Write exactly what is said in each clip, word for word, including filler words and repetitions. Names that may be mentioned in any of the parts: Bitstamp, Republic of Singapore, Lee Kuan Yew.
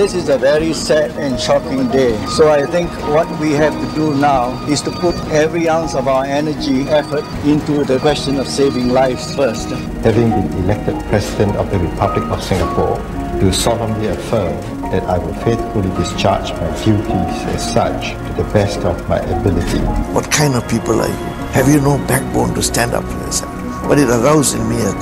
This is a very sad and shocking day. So I think what we have to do now is to put every ounce of our energy, effort into the question of saving lives first. Having been elected President of the Republic of Singapore, do solemnly affirm that I will faithfully discharge my duties as such to the best of my ability. What kind of people are you? Have you no backbone to stand up for yourself? But it aroused in me a,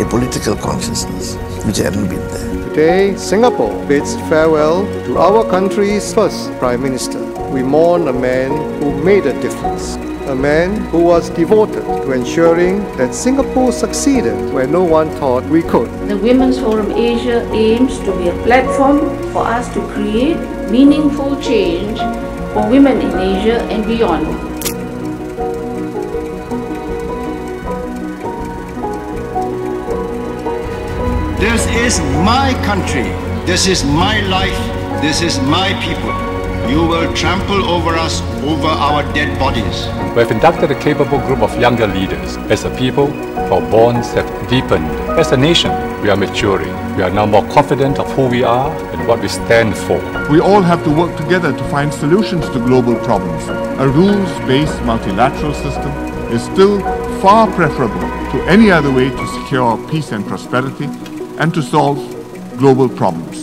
a political consciousness which hadn't been there. Today, Singapore bids farewell to our country's first Prime Minister. We mourn a man who made a difference, a man who was devoted to ensuring that Singapore succeeded where no one thought we could. The Women's Forum Asia aims to be a platform for us to create meaningful change for women in Asia and beyond. This is my country, this is my life, this is my people. You will trample over us, over our dead bodies. We have inducted a capable group of younger leaders. As a people, our bonds have deepened. As a nation, we are maturing. We are now more confident of who we are and what we stand for. We all have to work together to find solutions to global problems. A rules-based multilateral system is still far preferable to any other way to secure peace and prosperity and to solve global problems.